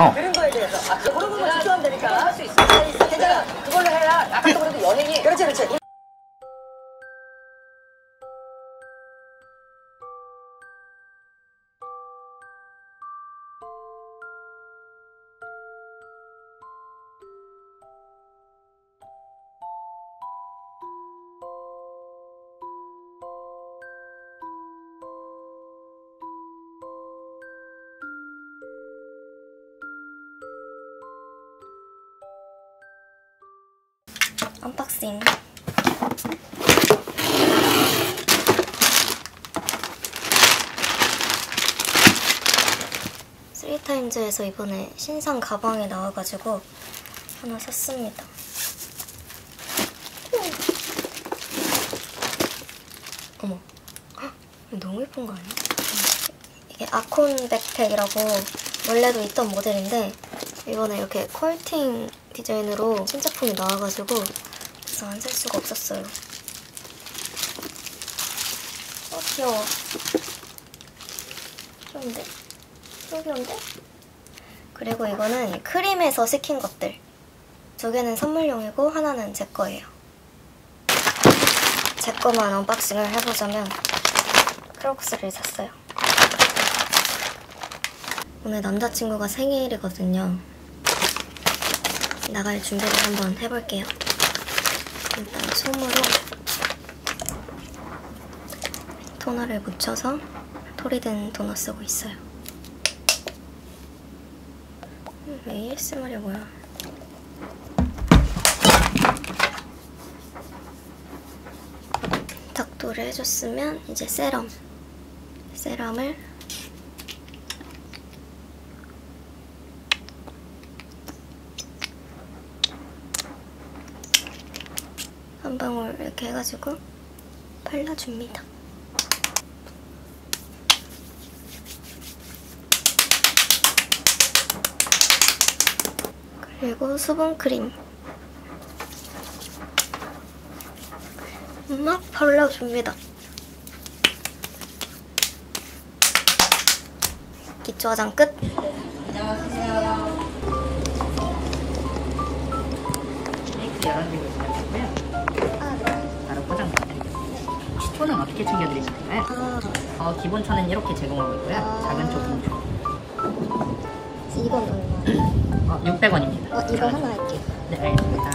어. 그런 거에 대해서 그런 거만 집중하면 되니까 할 수 있어. 괜찮아. 그걸로 해야 아까도 그래도 연예인이 그렇지 그렇지. 언박싱. 쓰리타임즈에서 이번에 신상 가방이 나와가지고 하나 샀습니다. 어머, 헉, 너무 예쁜 거 아니야? 이게 아콘 백팩이라고 원래도 있던 모델인데 이번에 이렇게 컬팅 디자인으로 신제품이 나와가지고 그래서 안 살 수가 없었어요. 어 귀여워. 귀여운데? 너무 귀여운데? 그리고 이거는 크림에서 시킨 것들. 두 개는 선물용이고 하나는 제 거예요. 제 거만 언박싱을 해보자면 크록스를 샀어요. 오늘 남자친구가 생일이거든요. 나갈 준비를 한번 해볼게요. 일단 솜으로 토너를 묻혀서 토리든 토너 쓰고 있어요. ASMR이 뭐야? 닦도를 해줬으면 이제 세럼을 한 방울 이렇게 해가지고 발라줍니다. 그리고 수분크림 막 발라줍니다. 기초 화장 끝! 안녕하세요. 초는 어떻게 챙겨드리면 될까요? 기본 초는 이렇게 제공하고 있고요. 작은 초, 큰 초. 이건 얼마? 600원입니다. 이거 하나 할게요. 네, 알겠습니다.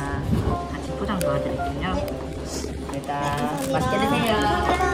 같이 포장 도와드릴게요. 일단 네, 맛있게 드세요. 감사합니다.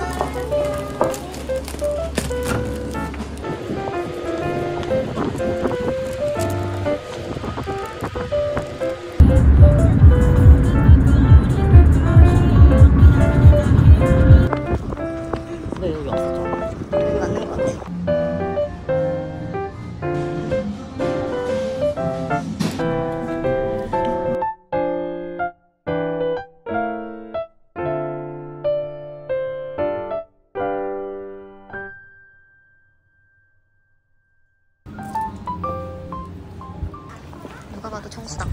누가 봐도 청수당.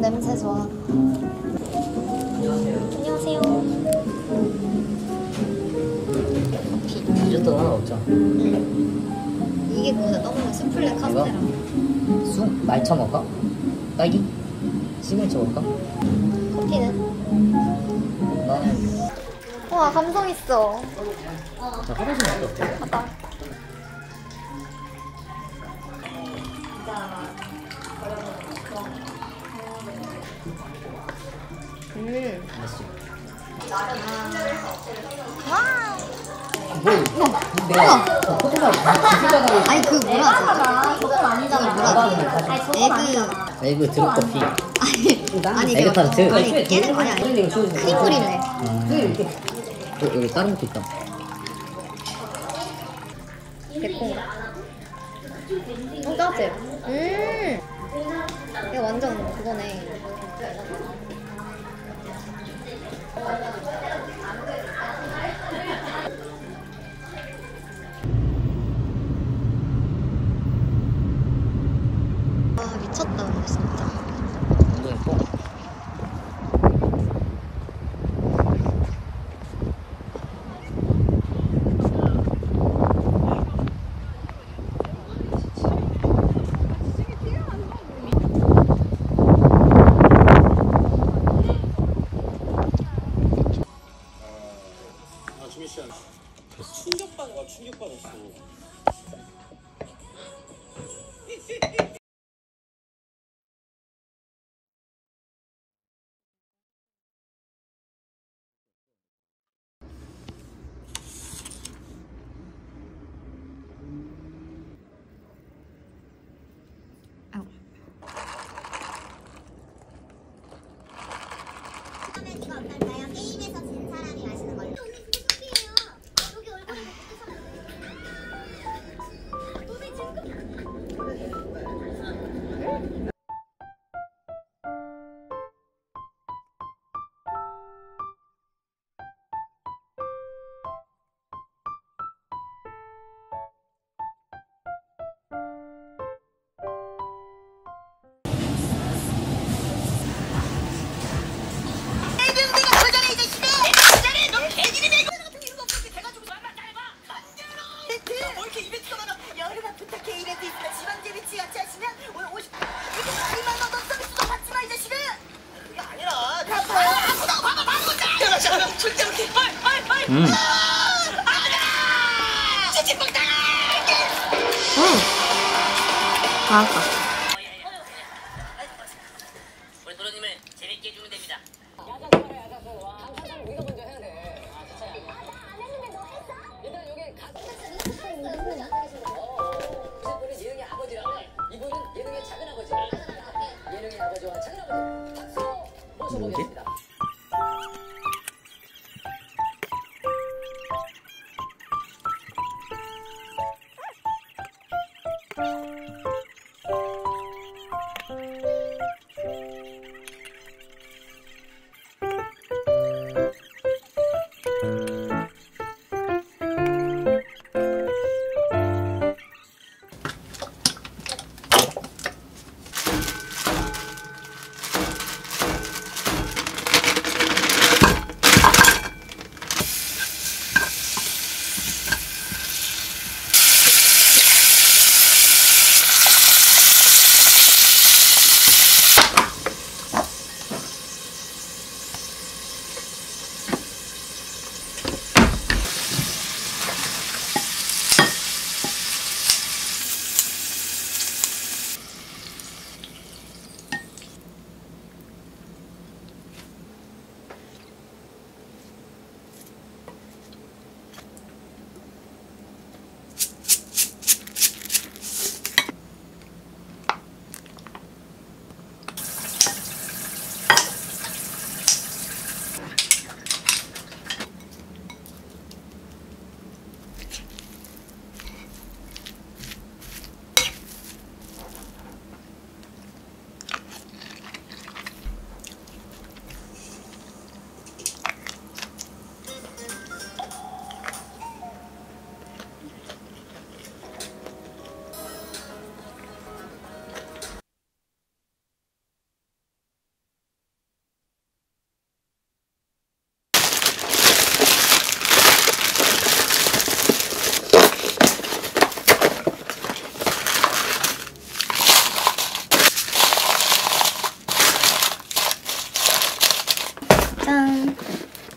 냄새 좋아. 안녕하세요. 안녕하세요. 커피. 디저트 하나 먹자. 응. 이게 그거보다 너무 맛있어. 수플레 카스테라. 쑥? 말 쳐먹을까? 딸기? 시그니처 먹을까? 커피는? 나는 우와 감성 있어. 나 화장실 갔다 올게. 갔다. 맛있어. 내가 아니 그 뭐라 그거 아니잖아. 뭐라 그 에그 드롭커피. 아니 에그 타르트. 아니 걔는 그냥 크림물이네. 여기 다른 것도 있다. 개콩. 콩가지. 이거 완전 그거네. 아 미쳤다 오늘 진짜. 너무 예뻐. 충격받았어. 알았어. 우리 도련님을 재밌게 해주면 됩니다.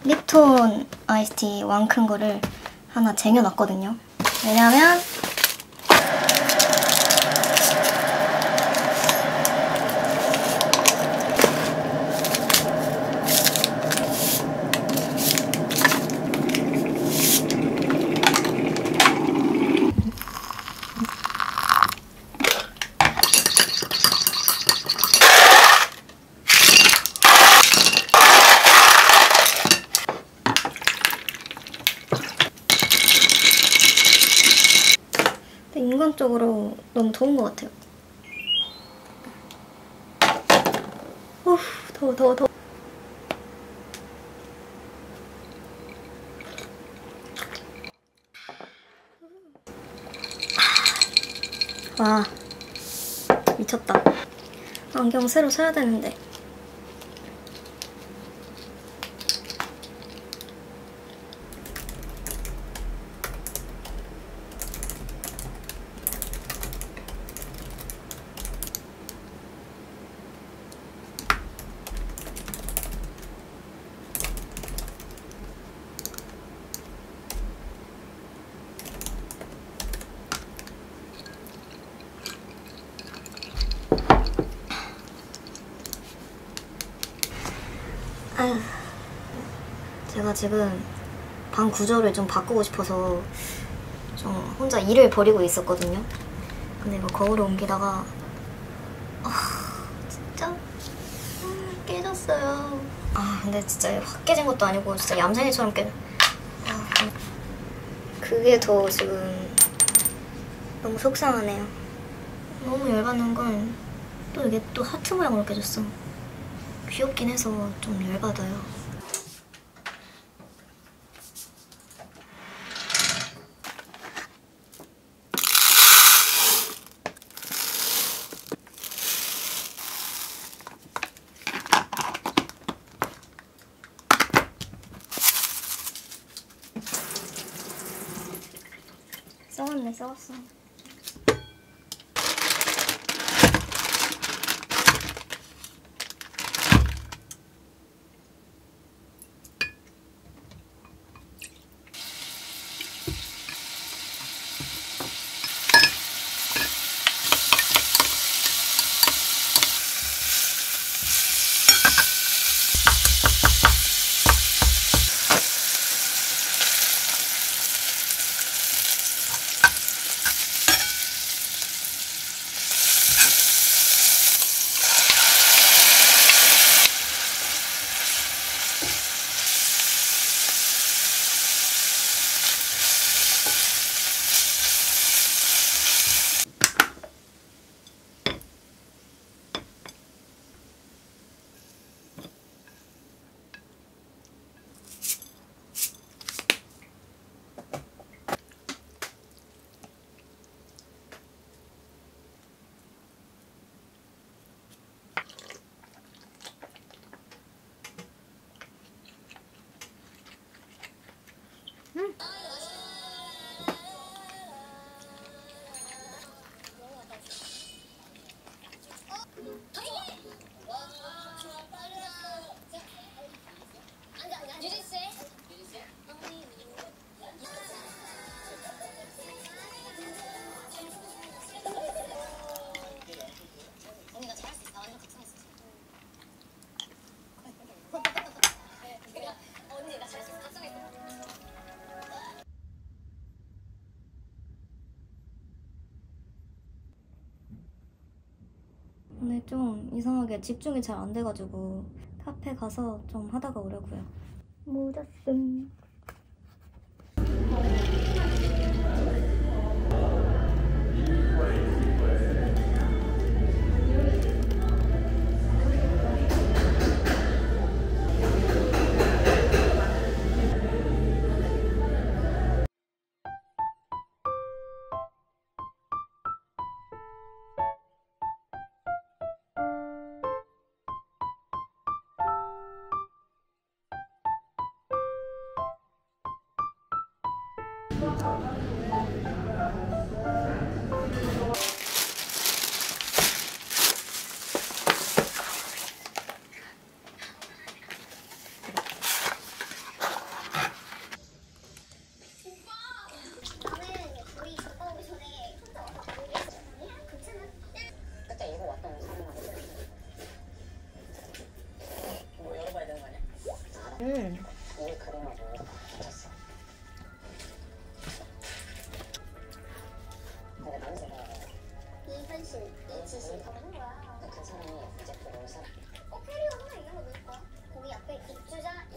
립톤 아이스티 왕 큰 거를 하나 쟁여놨거든요. 왜냐면 인간적으로 너무 더운 것 같아요. 어후, 더워. 와, 미쳤다. 안경 새로 사야 되는데. 제가 지금 방 구조를 좀 바꾸고 싶어서 좀 혼자 일을 벌이고 있었거든요. 근데 이거 거울을 옮기다가 진짜 깨졌어요. 근데 진짜 확 깨진 것도 아니고 진짜 얌생이처럼 그게 더 지금 너무 속상하네요. 너무 열받는 건 또 이게 또 하트 모양으로 깨졌어. 귀엽긴 해서 좀 열받아요. 썩었네, 썩었어. 오늘 좀 이상하게 집중이 잘 안 돼가지고 카페 가서 좀 하다가 오려고요. 모자 쓴. 이거를 이 사람이 이제 들어오서 오페리오나 이런 거 넣을 거야. 거기 앞에 입주자